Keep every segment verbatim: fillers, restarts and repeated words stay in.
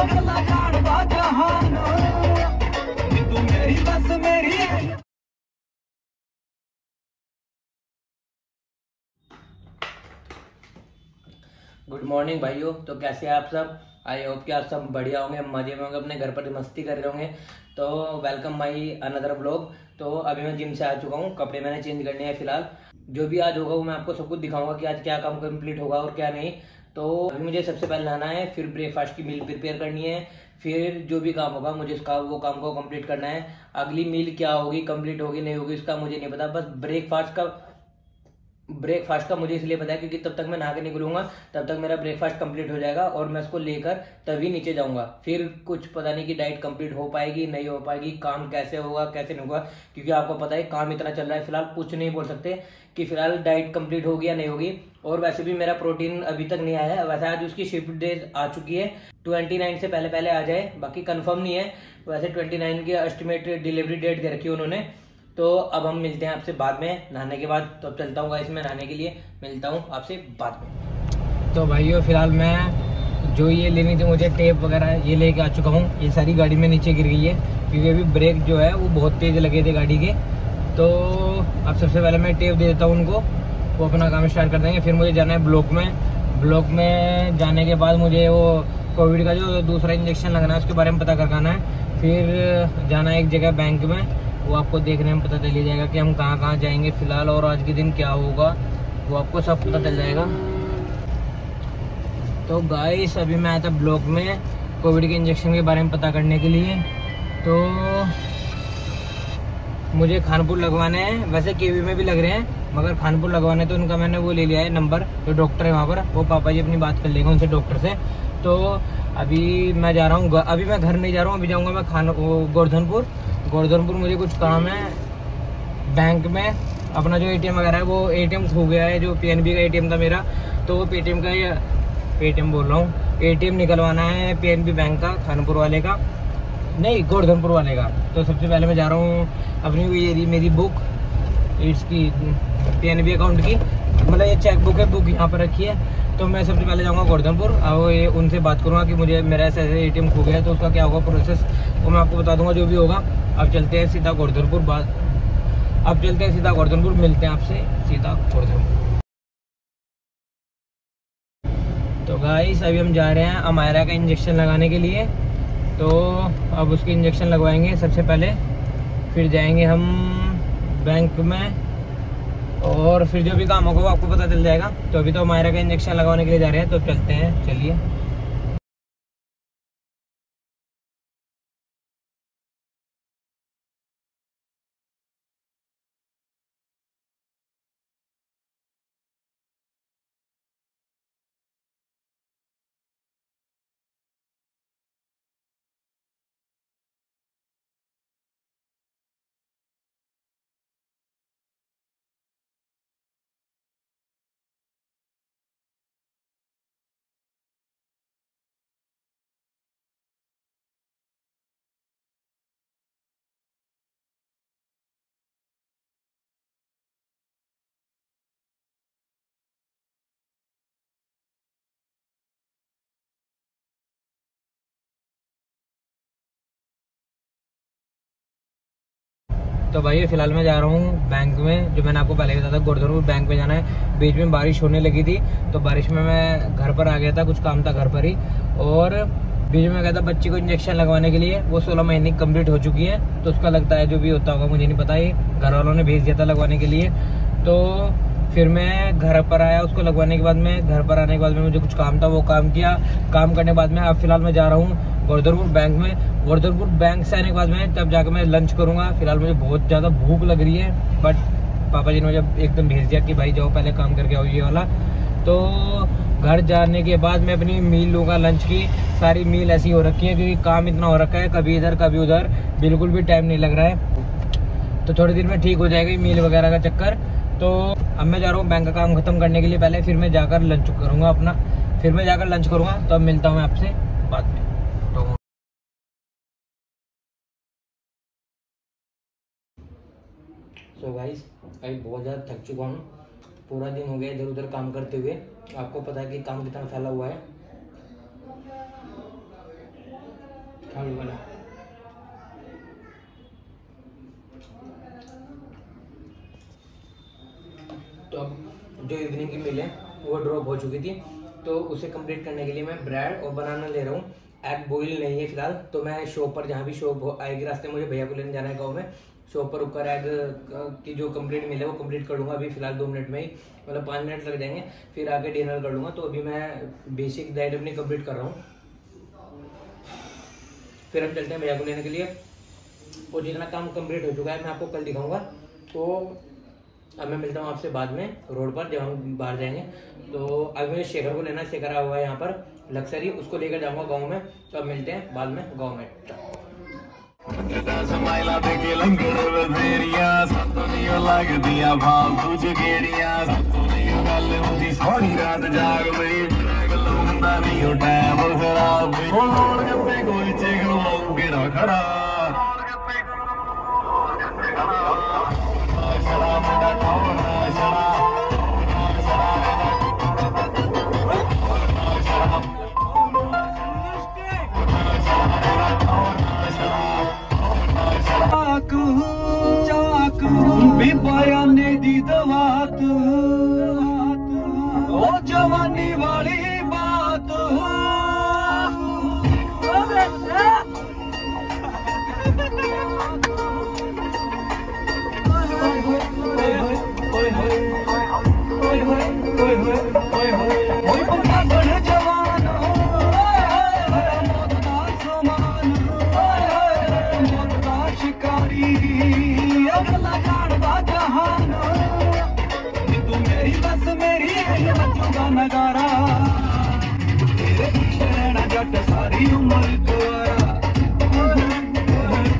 Good morning भाइयों। तो कैसे हैं आप सब? आई होप कि आप सब बढ़िया होंगे, मजे में होंगे, अपने घर पर मस्ती कर रहे होंगे। तो वेलकम माई अनदर ब्लॉग। तो अभी मैं जिम से आ चुका हूँ, कपड़े मैंने चेंज करने हैं। फिलहाल जो भी आज होगा वो मैं आपको सब कुछ दिखाऊंगा कि आज क्या काम कंप्लीट होगा और क्या नहीं। तो अभी मुझे सबसे पहले नहाना है, फिर ब्रेकफास्ट की मील प्रिपेयर करनी है, फिर जो भी काम होगा मुझे उसका वो काम को कंप्लीट करना है। अगली मील क्या होगी, कंप्लीट होगी नहीं होगी इसका मुझे नहीं पता। बस ब्रेकफास्ट का ब्रेकफास्ट का मुझे इसलिए पता है क्योंकि तब तक मैं नहा के निकलूंगा, तब तक मेरा ब्रेकफास्ट कंप्लीट हो जाएगा और मैं उसको लेकर तभी नीचे जाऊंगा। फिर कुछ पता नहीं कि डाइट कंप्लीट हो पाएगी नहीं हो पाएगी, काम कैसे होगा कैसे नहीं होगा, क्योंकि आपको पता है काम इतना चल रहा है। फिलहाल कुछ नहीं बोल सकते कि फिलहाल डाइट कंप्लीट होगी या नहीं होगी। और वैसे भी मेरा प्रोटीन अभी तक नहीं आया है। वैसे आज उसकी शिफ्ट डेट आ चुकी है, ट्वेंटी नाइन से पहले पहले आ जाए, बाकी कन्फर्म नहीं है। वैसे ट्वेंटी नाइन की एस्टिमेट डिलीवरी डेट दे रखी है उन्होंने। तो अब हम मिलते हैं आपसे बाद में नहाने के बाद। तो अब चलता हूँ गाइस, मैं नहाने के लिए मिलता हूँ आपसे बाद में। तो भाइयों फिलहाल मैं जो ये लेनी थी मुझे टेप वगैरह ये लेके आ चुका हूँ। ये सारी गाड़ी में नीचे गिर गई है क्योंकि अभी ब्रेक जो है वो बहुत तेज़ लगे थे गाड़ी के। तो अब सबसे पहले मैं टेप दे देता हूँ उनको, वो अपना काम स्टार्ट कर देंगे। फिर मुझे जाना है ब्लॉक में। ब्लॉक में जाने के बाद मुझे वो कोविड का जो दूसरा इंजेक्शन लगाना है उसके बारे में पता करवाना है। फिर जाना है एक जगह बैंक में, वो आपको देखने में पता चल जाएगा कि हम कहाँ कहाँ जाएंगे फिलहाल और आज के दिन क्या होगा, वो आपको सब पता चल जाएगा। तो गाइस अभी मैं आया था ब्लॉक में कोविड के इंजेक्शन के बारे में पता करने के लिए। तो मुझे खानपुर लगवाने हैं, वैसे केवी में भी लग रहे हैं मगर खानपुर लगवाने। तो उनका मैंने वो ले लिया है नंबर, जो डॉक्टर है वहाँ पर, वो पापा जी अपनी बात कर लेंगे उनसे डॉक्टर से। तो अभी मैं जा रहा हूँ, अभी मैं घर नहीं जा रहा हूँ, अभी जाऊँगा मैं खान गोवर्धनपुर। गोवर्धनपुर मुझे कुछ काम है बैंक में। अपना जो एटीएम वगैरह है वो एटीएम खो गया है, जो पीएनबी का एटीएम था मेरा, तो वो पेटीएम का पेटीएम बोल रहा हूँ एटीएम निकलवाना है पीएनबी बैंक का, खानपुर वाले का नहीं, गोवर्धनपुर वाले का। तो सबसे पहले मैं जा रहा हूँ अपनी ये मेरी बुक इसकी पीएनबी अकाउंट की, मतलब ये चेक बुक है, बुक यहाँ पर रखी है। तो मैं सबसे पहले जाऊँगा गोवर्धनपुर और ये उनसे बात करूँगा कि मुझे मेरा ऐसा ऐसे ए टी एम खो गया है, तो उसका क्या होगा प्रोसेस वो मैं आपको बता दूंगा जो भी होगा। अब चलते हैं सीधा गोवर्धनपुर। बात अब चलते हैं सीधा गोवर्धनपुर, मिलते हैं आपसे सीधा गोवर्धनपुर। तो गाइस अभी हम जा रहे हैं अमायरा का इंजेक्शन लगाने के लिए। तो अब उसके इंजेक्शन लगवाएंगे सबसे पहले, फिर जाएंगे हम बैंक में और फिर जो भी काम होगा वो आपको पता चल जाएगा। तो अभी तो मायरा का इंजेक्शन लगवाने के लिए जा रहे हैं, तो चलते हैं, चलिए। तो भाई फिलहाल मैं जा रहा हूँ बैंक में, जो मैंने आपको पहले बताया था गोवर्धनपुर बैंक में जाना है। बीच में बारिश होने लगी थी तो बारिश में मैं घर पर आ गया था, कुछ काम था घर पर ही। और बीच में गया था बच्ची को इंजेक्शन लगवाने के लिए, वो सोलह महीने कंप्लीट हो चुकी है तो उसका लगता है जो भी होता होगा मुझे नहीं पता, ये घर वालों ने भेज दिया था लगवाने के लिए। तो फिर मैं घर पर आया, उसको लगवाने के बाद में घर पर आने के बाद में मुझे कुछ काम था वो काम किया। काम करने के बाद में अब फिलहाल मैं जा रहा हूँ गोवर्धनपुर बैंक में। गोवर्धनपुर बैंक से आने के बाद में तब जाकर मैं लंच करूंगा। फिलहाल मुझे बहुत ज़्यादा भूख लग रही है, बट पापा जी ने मुझे एकदम भेज दिया कि भाई जाओ पहले काम करके आओ ये वाला। तो घर जाने के बाद मैं अपनी मील लूँगा लंच की। सारी मील ऐसी हो रखी है क्योंकि काम इतना हो रखा है, कभी इधर कभी उधर, बिल्कुल भी टाइम नहीं लग रहा है। तो थोड़ी देर में ठीक हो जाएगी मील वगैरह का चक्कर। तो अब मैं जा रहा हूँ बैंक का काम खत्म करने के लिए पहले, फिर मैं जाकर लंच करूँगा अपना, फिर मैं जाकर लंच करूँगा। तो अब मिलता हूँ मैं आपसे बाद में। तो गाइस अभी बहुत ज़्यादा थक चुका हूँ, पूरा दिन हो गया इधर उधर काम करते हुए। आपको पता है कि काम कितना फैला हुआ है। जो इवनिंग की मिले वो ड्रॉप हो चुकी थी, तो उसे कंप्लीट करने के लिए मैं ब्रेड और बनाना ले रहा हूँ। एग बॉइल नहीं है फिलहाल, तो मैं शॉप पर जहाँ भी शॉप आएगी रास्ते मुझे भैया को लेने जाना है गाँव में, शॉप पर ऊपर एग की जो कंप्लीट मिले वो कंप्लीट कर लूँगा अभी फिलहाल दो मिनट में ही, मतलब पाँच मिनट लग जाएंगे, फिर आगे डिनर कर लूँगा। तो अभी मैं बेसिक डाइट अपनी कंप्लीट कर रहा हूँ, फिर हम चलते हैं भैया को लेने के लिए। और जितना काम कंप्लीट हो चुका है मैं आपको कल दिखाऊंगा। तो अब मैं मिलता हूँ आपसे बाद में रोड पर जब हम बाहर जाएंगे। तो अब मुझे शेखर को लेना, शेखर हुआ है यहाँ पर लक्सरी, उसको लेकर जाऊँगा गांव में। तो अब मिलते हैं बाद में गांव में। बयाने दी दवात ओ जवानी वाली बात, नजारा तेरे पीछे रहना जट सारी उम्र कुआरा, कमाल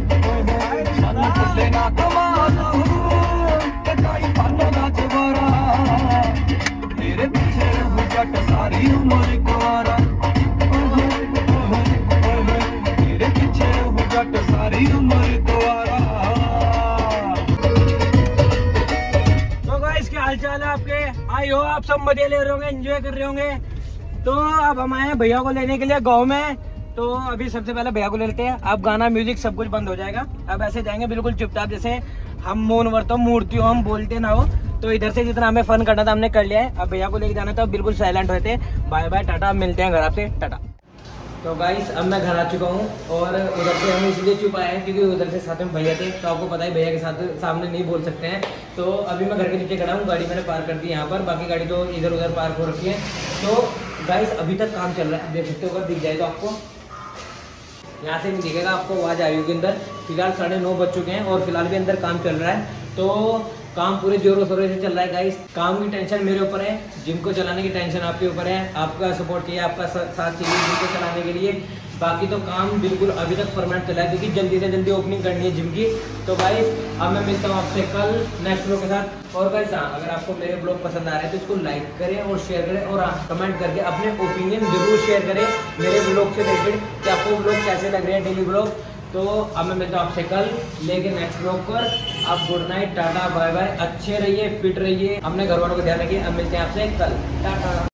कटाई पालो ना दोबारा, तेरे पीछे रहूं जट सारी उम्र कुआरा, तेरे पीछे रहूं जट सारी उम्र कुआरा। तो गाइस क्या हालचाल है आपके, आई हो आप सब मजे ले रहे होंगे, एंजॉय कर रहे होंगे। तो अब हम आए हैं भैया को लेने के लिए गांव में। तो अभी सबसे पहले भैया को ले लेते हैं। अब गाना म्यूजिक सब कुछ बंद हो जाएगा, अब ऐसे जाएंगे बिल्कुल चुपचाप जैसे हम मौन व्रत मूर्ति हो, हम बोलते ना हो। तो इधर से जितना हमें फन करना था हमने कर लिया है, अब भैया को लेके जाना था, बिल्कुल साइलेंट होते। बाय बाय टाटा, मिलते हैं घर आपसे, टाटा। तो गाइस अब मैं घर आ चुका हूँ और उधर से हम इसलिए चुप आए हैं क्योंकि उधर से साथ में भैया थे, तो आपको पता है भैया के साथ सामने नहीं बोल सकते हैं। तो अभी मैं घर के नीचे खड़ा हूँ, गाड़ी मैंने पार्क कर दी यहाँ पर, बाकी गाड़ी तो इधर उधर पार्क हो रखी है। तो गाइस अभी तक काम चल रहा है, देख सकते हो, अगर दिख जाए तो आपको यहाँ से नहीं दिखेगा, आपको आवाज़ आई होगी अंदर। फिलहाल साढ़े नौ बज चुके हैं और फिलहाल भी अंदर काम चल रहा है, तो काम पूरे जोरों शोरों से चल रहा है गाइस। काम की टेंशन मेरे ऊपर है, जिम को चलाने की टेंशन आपके ऊपर है, आपका सपोर्ट चाहिए, आपका साथ चाहिए जिम को चलाने के लिए। बाकी तो काम बिल्कुल अभी तक परमानेंट चला है क्योंकि जल्दी से जल्दी ओपनिंग करनी है जिम की। तो गाइस अब मैं मिलता हूँ आपसे कल नेक्स्ट ब्लॉग के साथ। और गाइस हाँ, अगर आपको मेरे ब्लॉग पसंद आ रहे हैं तो इसको लाइक करें और शेयर करें, और हाँ कमेंट करके अपने ओपिनियन जरूर शेयर करें मेरे ब्लॉग से रिलेटेड कि आपको ब्लॉग कैसे लग रहे हैं डेली ब्लॉग। तो अब मैं मिलता हूँ आपसे कल लेकिन नेक्स्ट ब्लॉग पर। आप good night, tata, bye bye, अच्छे रहिए, फिट रहिए, अपने घर वालों का ध्यान रखिए। अब मिलते हैं आपसे कल, टाटा।